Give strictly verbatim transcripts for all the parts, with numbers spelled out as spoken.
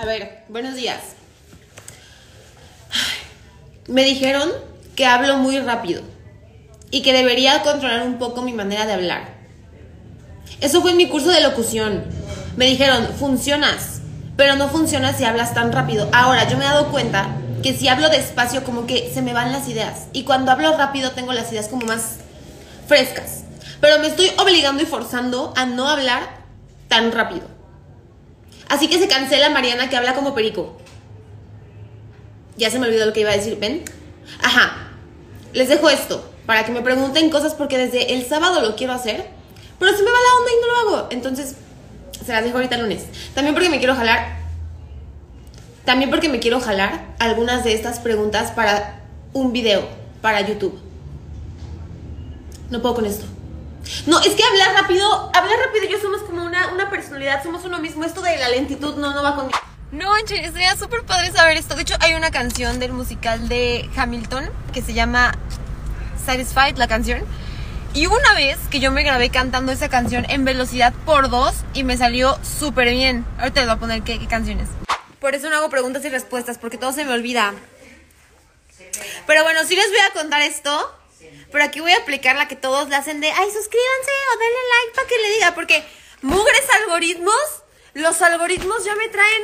A ver, buenos días. Me dijeron que hablo muy rápido y que debería controlar un poco mi manera de hablar. Eso fue en mi curso de locución. Me dijeron, funcionas, pero no funcionas si hablas tan rápido. Ahora, yo me he dado cuenta que si hablo despacio como que se me van las ideas. Y cuando hablo rápido tengo las ideas como más frescas. Pero me estoy obligando y forzando a no hablar tan rápido. Así que se cancela Mariana que habla como perico. Ya se me olvidó lo que iba a decir, ¿ven? Ajá, les dejo esto para que me pregunten cosas porque desde el sábado lo quiero hacer, pero se me va la onda y no lo hago. Entonces, se las dejo ahorita el lunes. También porque me quiero jalar También porque me quiero jalar algunas de estas preguntas para un video, para YouTube. No puedo con esto. No, es que hablar rápido, hablar rápido y yo somos como una, una personalidad, somos uno mismo. Esto de la lentitud no, no va conmigo. No, sería súper padre saber esto. De hecho, hay una canción del musical de Hamilton que se llama Satisfied, la canción. Y una vez que yo me grabé cantando esa canción en velocidad por dos y me salió súper bien. Ahorita les voy a poner qué, qué canciones. Por eso no hago preguntas y respuestas, porque todo se me olvida. Pero bueno, sí les voy a contar esto. Pero aquí voy a aplicar la que todos le hacen de, ay, suscríbanse o denle like para que le diga. Porque mugres algoritmos, los algoritmos ya me traen...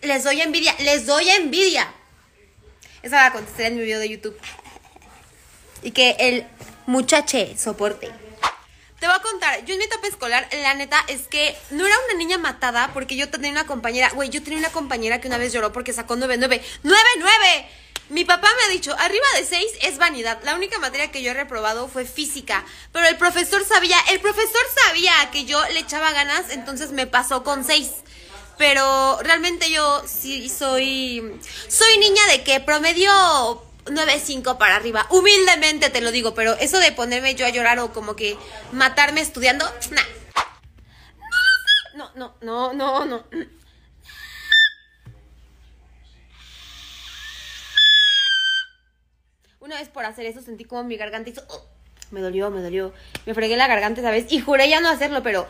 Les doy envidia, les doy envidia. Esa la contesté en mi video de YouTube. Y que el muchache soporte. Te voy a contar, yo en mi etapa escolar, la neta es que no era una niña matada, porque yo tenía una compañera, güey, yo tenía una compañera que una vez lloró porque sacó nueve nueve. ¡nueve nueve! Mi papá me ha dicho, arriba de seis es vanidad. La única materia que yo he reprobado fue física. Pero el profesor sabía, el profesor sabía que yo le echaba ganas, entonces me pasó con seis. Pero realmente yo sí soy, soy niña de que promedió... nueve cinco para arriba, humildemente te lo digo, pero eso de ponerme yo a llorar o como que matarme estudiando, nah. No, no, no, no, no. Una vez por hacer eso sentí como mi garganta hizo, oh, me dolió, me dolió, me fregué la garganta esa vez y juré ya no hacerlo, pero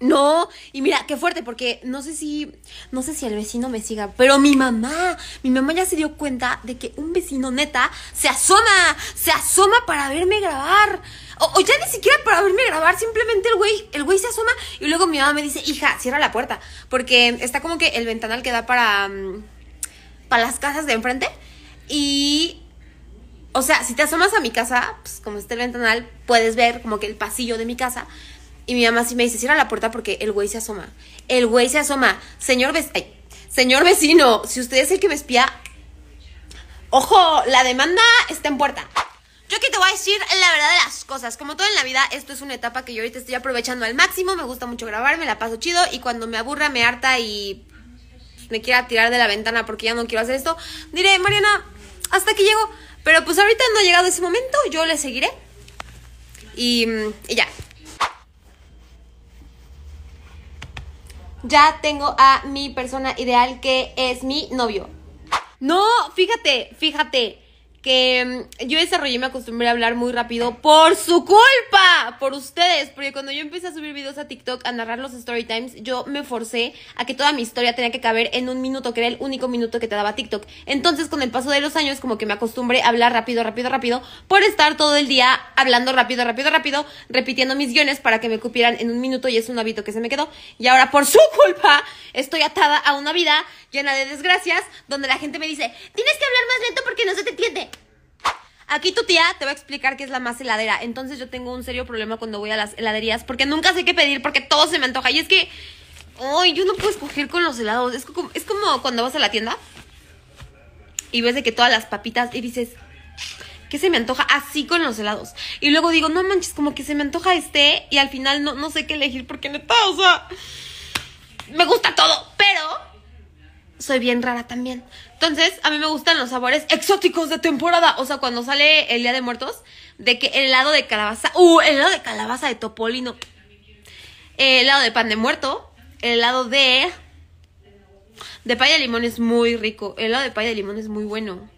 no, y mira, qué fuerte, porque no sé si, no sé si el vecino me siga, pero mi mamá, mi mamá ya se dio cuenta de que un vecino neta se asoma, se asoma para verme grabar, o, o ya ni siquiera para verme grabar, simplemente el güey, el güey se asoma, y luego mi mamá me dice, hija, cierra la puerta, porque está como que el ventanal que da para, para las casas de enfrente, y... O sea, si te asomas a mi casa, pues como está el ventanal, puedes ver como que el pasillo de mi casa. Y mi mamá sí me dice, cierra la puerta porque el güey se asoma. El güey se asoma. Señor, ve Ay, señor vecino, si usted es el que me espía, ojo, la demanda está en puerta. Yo aquí te voy a decir la verdad de las cosas. Como todo en la vida, esto es una etapa que yo ahorita estoy aprovechando al máximo. Me gusta mucho grabar, me la paso chido. Y cuando me aburra, me harta y me quiera tirar de la ventana porque ya no quiero hacer esto, diré, Mariana, hasta aquí llego. Pero pues ahorita no ha llegado ese momento, yo le seguiré. Y, y ya. Ya tengo a mi persona ideal que es mi novio. No, fíjate, fíjate que yo desarrollé y me acostumbré a hablar muy rápido por su culpa, por ustedes. Porque cuando yo empecé a subir videos a TikTok, a narrar los story times, yo me forcé a que toda mi historia tenía que caber en un minuto, que era el único minuto que te daba TikTok. Entonces, con el paso de los años, como que me acostumbré a hablar rápido, rápido, rápido, por estar todo el día hablando rápido, rápido, rápido, repitiendo mis guiones para que me cupieran en un minuto y es un hábito que se me quedó. Y ahora, por su culpa, estoy atada a una vida llena de desgracias, donde la gente me dice, tienes que hablar más lento porque no se te entiende. Aquí tu tía te va a explicar que es la más heladera. Entonces yo tengo un serio problema cuando voy a las heladerías, porque nunca sé qué pedir, porque todo se me antoja. Y es que, ay, yo no puedo escoger con los helados. Es como, es como cuando vas a la tienda y ves de que todas las papitas y dices, ¿qué se me antoja? Así con los helados. Y luego digo, no manches, como que se me antoja este. Y al final no, no sé qué elegir, porque neta, o sea, me gusta todo, pero... soy bien rara también. Entonces, a mí me gustan los sabores exóticos de temporada. O sea, cuando sale el Día de Muertos, de que el helado de calabaza, ¡uh! El helado de calabaza de Topolino, el helado de pan de muerto, el helado de De pay de limón es muy rico. El helado de pay de limón es muy bueno.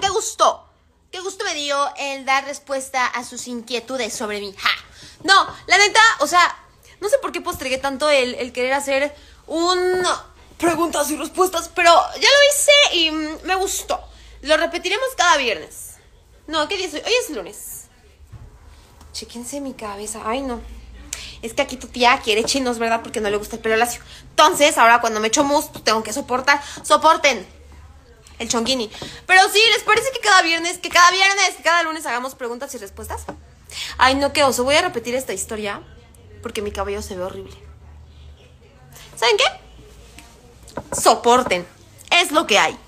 ¿Qué gustó? ¿Qué gusto me dio el dar respuesta a sus inquietudes sobre mí? ¡Ja! No, la neta, o sea, No sé por qué postergué tanto el, el querer hacer un preguntas y respuestas, pero ya lo hice y me gustó. Lo repetiremos cada viernes. No, ¿qué día es hoy? Hoy es lunes. Chéquense mi cabeza. Ay, no. Es que aquí tu tía quiere chinos, ¿verdad? Porque no le gusta el pelo lacio. Entonces, ahora cuando me echo mousse, pues tengo que soportar. ¡Soporten! El chonguini. Pero sí, ¿les parece que cada viernes, que cada viernes, que cada lunes hagamos preguntas y respuestas? Ay, no, qué oso. Voy a repetir esta historia porque mi cabello se ve horrible. ¿Saben qué? Soporten. Es lo que hay.